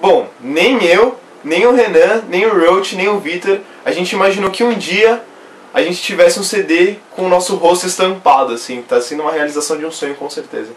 Bom, nem eu, nem o Renan, nem o Roach, nem o Vitor, a gente imaginou que um dia a gente tivesse um CD com o nosso rosto estampado, assim. Tá sendo uma realização de um sonho, com certeza.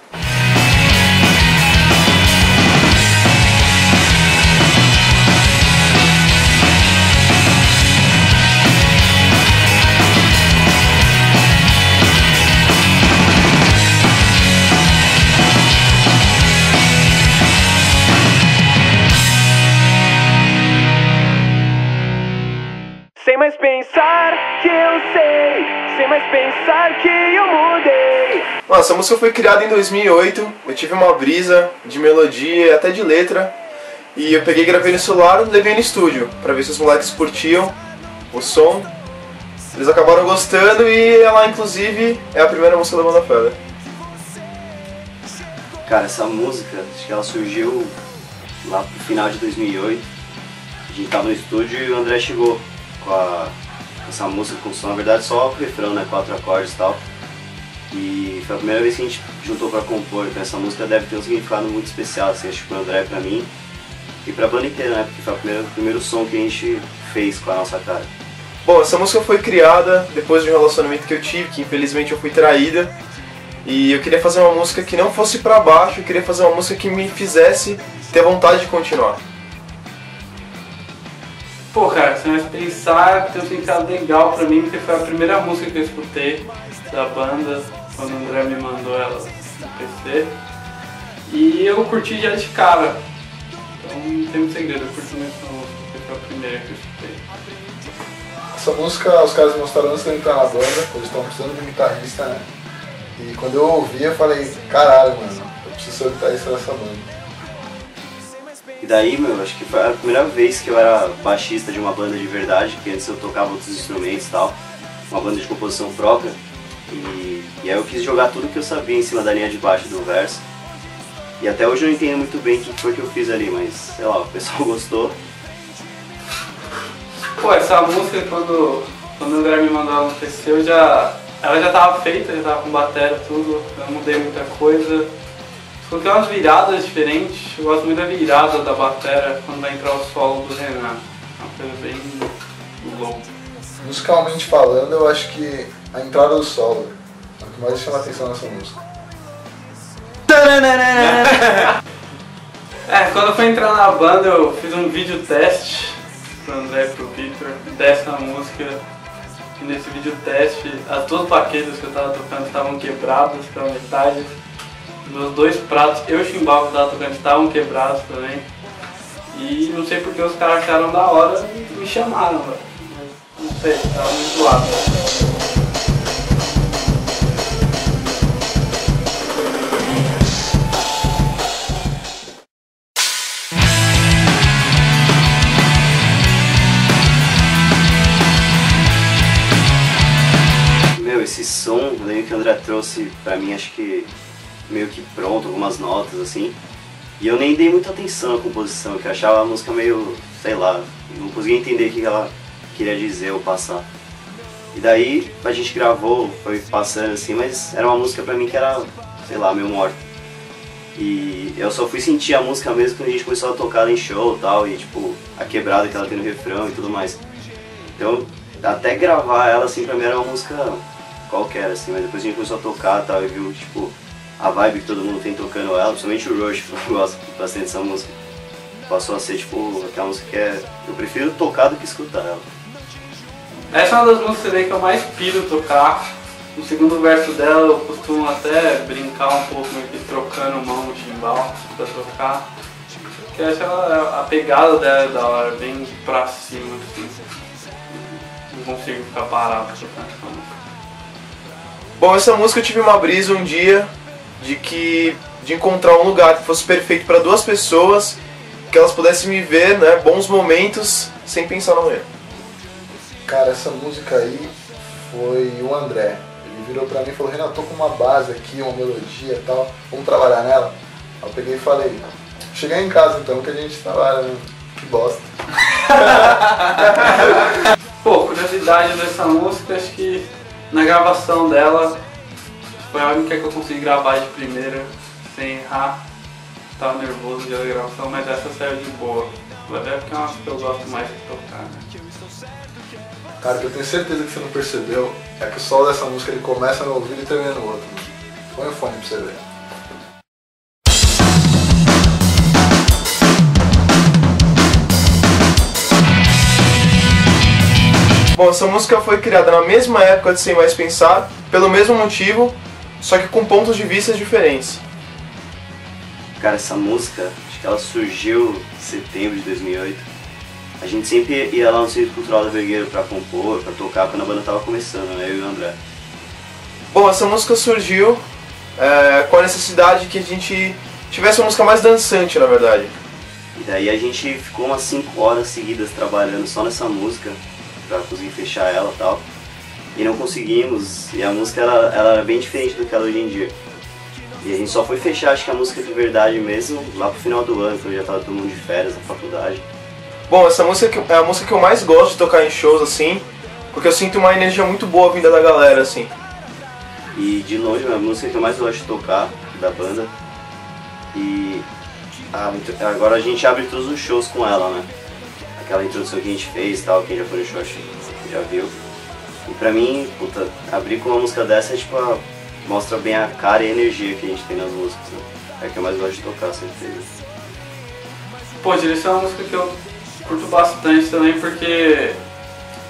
Sem mais pensar que eu sei, sem mais pensar que eu mudei. Nossa, a música foi criada em 2008, eu tive uma brisa de melodia e até de letra. E eu peguei, gravei no celular e levei no estúdio, pra ver se os moleques curtiam o som. Eles acabaram gostando e ela, inclusive, é a primeira música da Banda Feller. Cara, essa música, acho que ela surgiu lá pro final de 2008. A gente tava no estúdio e o André chegou com essa música, com o som, na verdade só o refrão, né, 4 acordes e tal. E foi a primeira vez que a gente juntou pra compor, então essa música deve ter um significado muito especial, assim, acho que pro André, pra mim e pra banda inteira, né, porque foi o primeiro som que a gente fez com a nossa cara. Bom, essa música foi criada depois de um relacionamento que eu tive, que infelizmente eu fui traída. E eu queria fazer uma música que não fosse pra baixo, eu queria fazer uma música que me fizesse ter vontade de continuar. Pô, cara, se mais pensar, tem um significado legal pra mim, porque foi a primeira música que eu escutei da banda, quando o André me mandou ela no PC. E eu curti já de cara, então não tem muito segredo, eu curti muito essa música, porque foi a primeira que eu escutei. Essa música, os caras mostraram antes de entrar na banda, eles estavam precisando de um guitarrista, né? E quando eu ouvi, eu falei, caralho, mano, eu preciso ser o guitarrista dessa banda. E daí, meu, acho que foi a primeira vez que eu era baixista de uma banda de verdade, que antes eu tocava outros instrumentos e tal, uma banda de composição própria. E aí eu quis jogar tudo que eu sabia em cima da linha de baixo do verso. E até hoje eu não entendo muito bem o que foi que eu fiz ali, mas sei lá, o pessoal gostou. Pô, essa música, quando o André me mandou ela no PC, ela já estava feita, já tava com bateria, tudo, eu não mudei muita coisa. Porque umas viradas diferentes, eu gosto muito da virada da bateria quando vai entrar o solo do Renan. É uma coisa bem louca. Musicalmente falando, eu acho que a entrada do solo é o que mais chama a atenção nessa música. É, quando eu fui entrar na banda, eu fiz um vídeo teste pro André e pro Victor dessa música. E nesse vídeo teste, as duas baquetas que eu tava tocando estavam quebradas pela metade. Meus 2 pratos, eu e o chimbal que tava tocando, estavam quebrados também. E não sei porque os caras acharam da hora e me chamaram, velho. Não sei, tava muito zoado. Meu, esse som, eu lembro que o André trouxe pra mim, acho que meio que pronto, algumas notas assim, e eu nem dei muita atenção à composição, que eu achava a música meio, sei lá, não conseguia entender o que ela queria dizer ou passar. E daí a gente gravou, foi passando assim, mas era uma música pra mim que era, sei lá, meio morta. E eu só fui sentir a música mesmo quando a gente começou a tocar em show e tal, e tipo, a quebrada que ela tem no refrão e tudo mais. Então, até gravar ela assim pra mim era uma música qualquer assim, mas depois a gente começou a tocar e tal, e viu, tipo, a vibe que todo mundo tem tocando ela, principalmente o Roach, que gosta bastante dessa música. Passou a ser tipo aquela música que é, eu prefiro tocar do que escutar ela. Essa é uma das músicas que eu mais piro tocar. No segundo verso dela eu costumo até brincar um pouco, meio que trocando mão no chimbal pra tocar. Porque essa, a pegada dela é da hora, bem pra cima, assim. Não consigo ficar parado tocando essa música. Bom, essa música eu tive uma brisa um dia de encontrar um lugar que fosse perfeito para 2 pessoas, que elas pudessem me ver, né, bons momentos, sem pensar no erro. Cara, essa música aí foi o André. Ele virou pra mim e falou, Renan, eu tô com uma base aqui, uma melodia e tal, vamos trabalhar nela? Aí eu peguei e falei, cheguei em casa então, que a gente trabalha, né? Que bosta. Pô, curiosidade dessa música, acho que na gravação dela, foi a única que eu consegui gravar de primeira, sem errar. tá nervoso de gravação, mas essa saiu de boa. Até porque é uma que eu gosto mais de tocar, né? Cara, que eu tenho certeza que você não percebeu é que o solo dessa música ele começa no ouvido e termina no outro. Põe o fone pra você ver. Bom, essa música foi criada na mesma época de Sem Mais Pensar, pelo mesmo motivo, só que com pontos de vista diferentes. Cara, essa música, acho que ela surgiu em setembro de 2008. A gente sempre ia lá no Centro Cultural da Vergueiro pra compor, pra tocar, quando a banda tava começando, né, eu e o André. Bom, essa música surgiu com a necessidade que a gente tivesse uma música mais dançante, na verdade. E daí a gente ficou umas 5 horas seguidas trabalhando só nessa música, pra conseguir fechar ela e tal, e não conseguimos, e a música ela era bem diferente do que ela hoje em dia. E a gente só foi fechar, acho que a música de verdade mesmo, lá pro final do ano, quando já tava todo mundo de férias na faculdade. Bom, essa música é a música que eu mais gosto de tocar em shows, assim, porque eu sinto uma energia muito boa vinda da galera, assim. E de longe é a música que eu mais gosto de tocar, da banda, e agora a gente abre todos os shows com ela, né? Aquela introdução que a gente fez e tal, quem já foi no show já viu. E pra mim, puta, abrir com uma música dessa é tipo, mostra bem a cara e a energia que a gente tem nas músicas, né? É a que eu mais gosto de tocar, certeza. Pô, Direção é uma música que eu curto bastante também, porque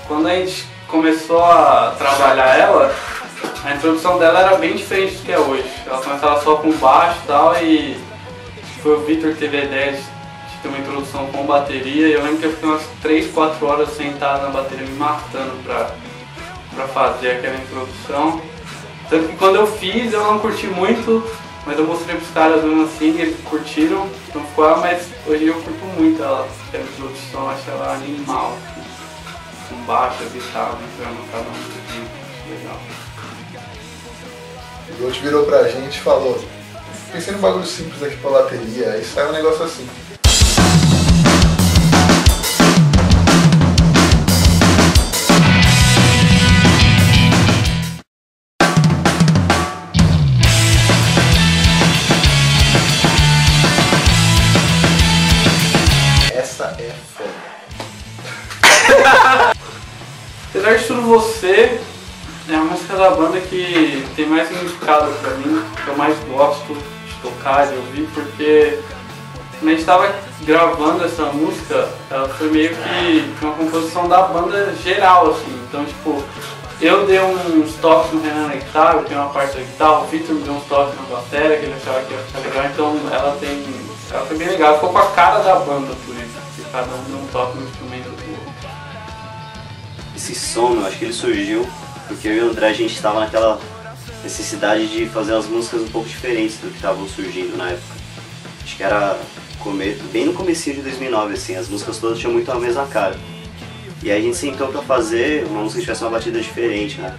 quando a gente começou a trabalhar ela, a introdução dela era bem diferente do que é hoje. Ela começava só com baixo e tal, e foi o Victor que teve a ideia de ter uma introdução com bateria, e eu lembro que eu fiquei umas 3, 4 horas sentado na bateria me matando pra fazer aquela introdução. Tanto que quando eu fiz, eu não curti muito, mas eu mostrei pros caras assim, eles curtiram, não ficou ela, mas hoje eu curto muito ela, aquela introdução, acho ela animal, com baixo, guitarra, entrando cada um, legal. O Gold virou pra gente e falou, pensei num bagulho simples aqui pra bateria, aí saiu um negócio assim. Apesar de Tudo Você é uma música da banda que tem mais significado pra mim, que eu mais gosto de tocar, de ouvir, porque quando a gente tava gravando essa música, ela foi meio que uma composição da banda geral, assim. Então, tipo, eu dei uns toques no Renan na guitarra, eu dei uma parte da guitarra, o Victor me deu uns toques na bateria, que ele achava que ia ficar legal, então ela foi bem legal, ficou com a cara da banda, por isso, que cada um deu um toque no instrumento do outro. Esse som, eu acho que ele surgiu porque eu e o André, a gente estava naquela necessidade de fazer as músicas um pouco diferentes do que estavam surgindo na época. Acho que era bem no comecinho de 2009, assim, as músicas todas tinham muito a mesma cara. E aí a gente sentou pra fazer uma música que tivesse uma batida diferente, né?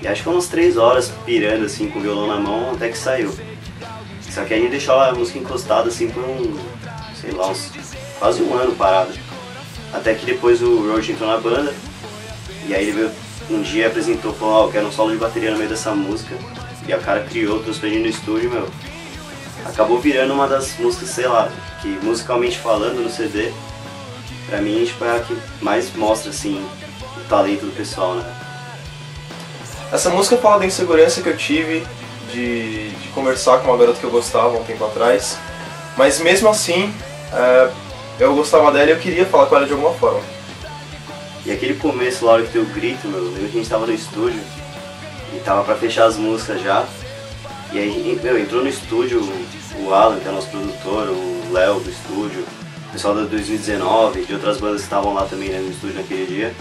E acho que foi umas 3 horas pirando, assim, com o violão na mão, até que saiu. Só que a gente deixou a música encostada, assim, por sei lá, quase um ano parado. Até que depois o Roach entrou na banda. E aí ele veio um dia e apresentou, falou, eu quero um solo de bateria no meio dessa música. E a cara criou, trouxe pra gente no estúdio, meu. Acabou virando uma das músicas, sei lá, que musicalmente falando no CD, pra mim, tipo, é a que mais mostra, assim, o talento do pessoal, né? Essa música fala da insegurança que eu tive de conversar com uma garota que eu gostava um tempo atrás. Mas mesmo assim, eu gostava dela e eu queria falar com ela de alguma forma. E aquele começo, lá hora que tem o grito, meu, eu lembro que a gente tava no estúdio e tava pra fechar as músicas já. E aí, meu, entrou no estúdio o Allan, que é nosso produtor, o Léo do estúdio, o pessoal da 2019, de outras bandas que estavam lá também, né, no estúdio naquele dia.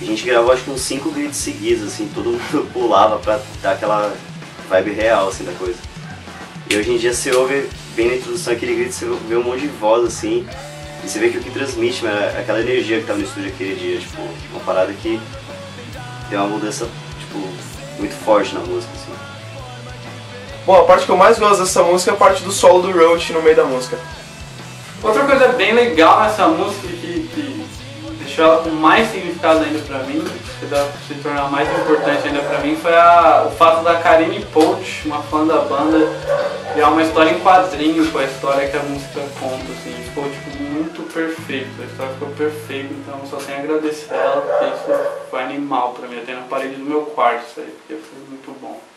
E a gente gravou acho que uns 5 gritos seguidos, assim, todo mundo pulava pra dar aquela vibe real, assim, da coisa. E hoje em dia você ouve bem na introdução aquele grito, você vê um monte de voz, assim. E você vê que o que transmite é aquela energia que estava no estúdio aquele dia, tipo, uma parada que deu uma mudança, tipo, muito forte na música, assim. Bom, a parte que eu mais gosto dessa música é a parte do solo do Roach no meio da música. Outra coisa bem legal nessa música que deixou ela com mais significado ainda pra mim se tornar mais importante ainda pra mim foi o fato da Karine Poch, uma fã da banda, criar uma história em quadrinhos com a história que a música conta, assim, ficou tipo muito perfeito, a história ficou perfeita, então só sem agradecer ela, porque isso foi animal pra mim, até na parede do meu quarto isso aí, porque foi muito bom.